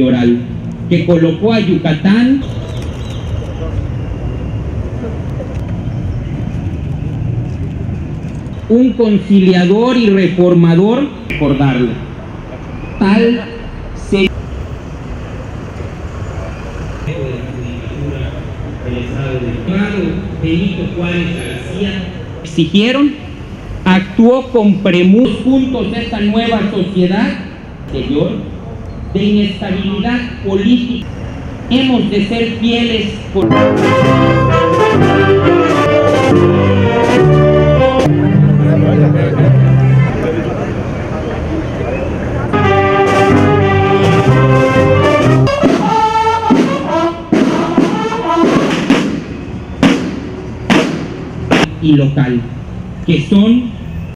Oral, que colocó a Yucatán un conciliador y reformador, recordarlo. Tal se exigieron, actuó con premura juntos esta nueva sociedad exterior de inestabilidad política. Hemos de ser fieles con... y local, que son